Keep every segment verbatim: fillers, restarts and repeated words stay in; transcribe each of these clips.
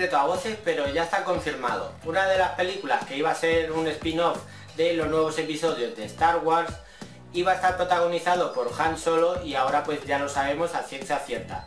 secreto a voces, pero ya está confirmado. Una de las películas que iba a ser un spin-off de los nuevos episodios de Star Wars iba a estar protagonizado por Han Solo y ahora pues ya lo sabemos a ciencia cierta.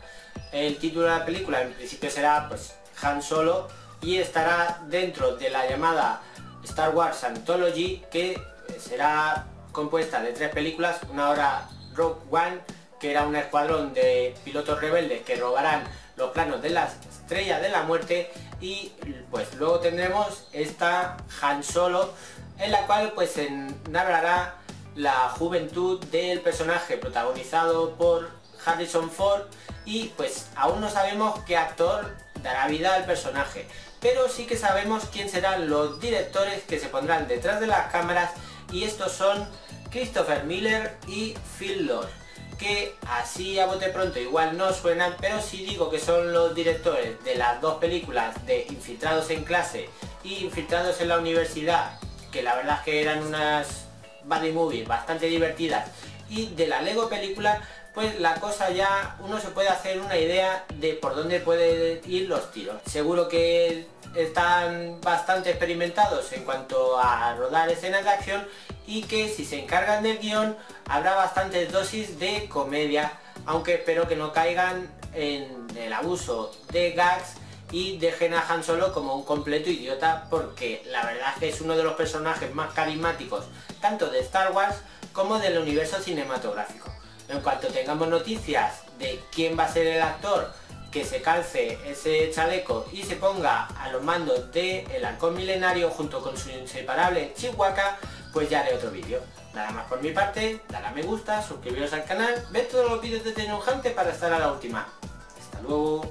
El título de la película en principio será pues Han Solo y estará dentro de la llamada Star Wars Anthology, que será compuesta de tres películas. Una hora Rogue One, que era un escuadrón de pilotos rebeldes que robarán los planos de la Estrella de la Muerte, y pues luego tendremos esta Han Solo, en la cual pues se narrará la juventud del personaje protagonizado por Harrison Ford, y pues aún no sabemos qué actor dará vida al personaje, pero sí que sabemos quién serán los directores que se pondrán detrás de las cámaras, y estos son Christopher Miller y Phil Lord, que así a bote pronto igual no suenan, pero sí digo que son los directores de las dos películas de Infiltrados en Clase y Infiltrados en la Universidad, que la verdad es que eran unas buddy movies bastante divertidas, y de la LEGO Película, pues la cosa ya uno se puede hacer una idea de por dónde pueden ir los tiros. Seguro que están bastante experimentados en cuanto a rodar escenas de acción, y que si se encargan del guión habrá bastantes dosis de comedia, aunque espero que no caigan en el abuso de gags y dejen a Han Solo como un completo idiota, porque la verdad es que es uno de los personajes más carismáticos tanto de Star Wars como del universo cinematográfico. En cuanto tengamos noticias de quién va a ser el actor que se calce ese chaleco y se ponga a los mandos del Halcón Milenario junto con su inseparable Chewbacca, pues ya haré otro vídeo. Nada más por mi parte, dale a me gusta, suscribiros al canal, ved todos los vídeos de Tecnojante para estar a la última. Hasta luego.